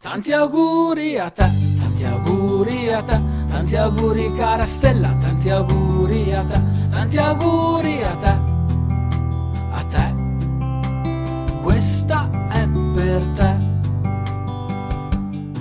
Tanti auguri a te, tanti auguri a te, tanti auguri cara Stella, tanti auguri a te, tanti auguri a te, a te. Questa è per te.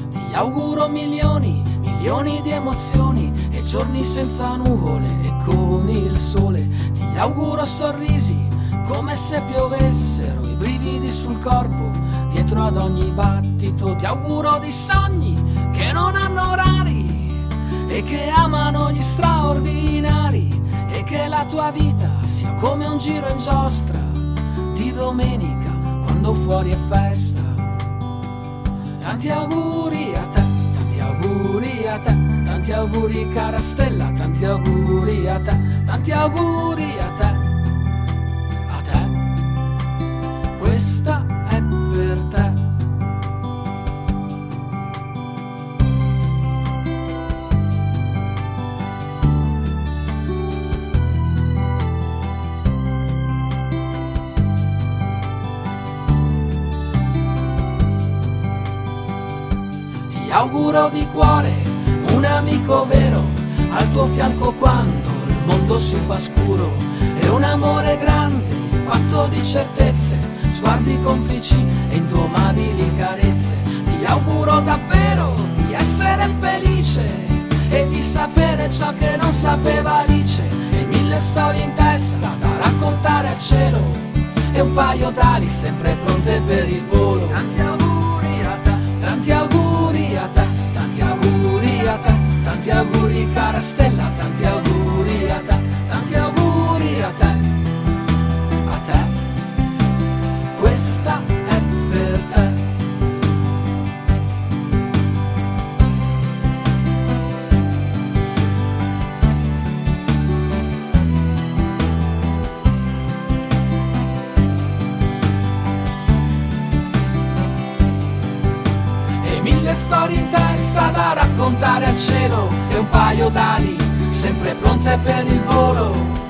Ti auguro milioni, milioni di emozioni e giorni senza nuvole e con il sole. Ti auguro sorrisi come se piovessero, i brividi sul corpo dietro ad ogni battito. Ti auguro di sogni che non hanno orari e che amano gli straordinari, e che la tua vita sia come un giro in giostra di domenica quando fuori è festa. Tanti auguri a te, tanti auguri a te, tanti auguri cara Stella, tanti auguri a te, tanti auguri a te, a te. Questa è per te. Ti auguro di cuore un amico vero al tuo fianco quando il mondo si fa scuro, e un amore grande fatto di certezze, sguardi complici e indomabili carezze. Ti auguro davvero di essere felice e di sapere ciò che non sapeva Alice, e mille storie in testa da raccontare al cielo e un paio d'ali sempre pronte per il volo. Tanti auguri a te, tanti auguri a te, tanti auguri a te, tanti auguri cara Stella, tanti auguri a te, tanti auguri a te, a te. Questa è per te. Mille storie in testa da raccontare al cielo e un paio d'ali sempre pronte per il volo.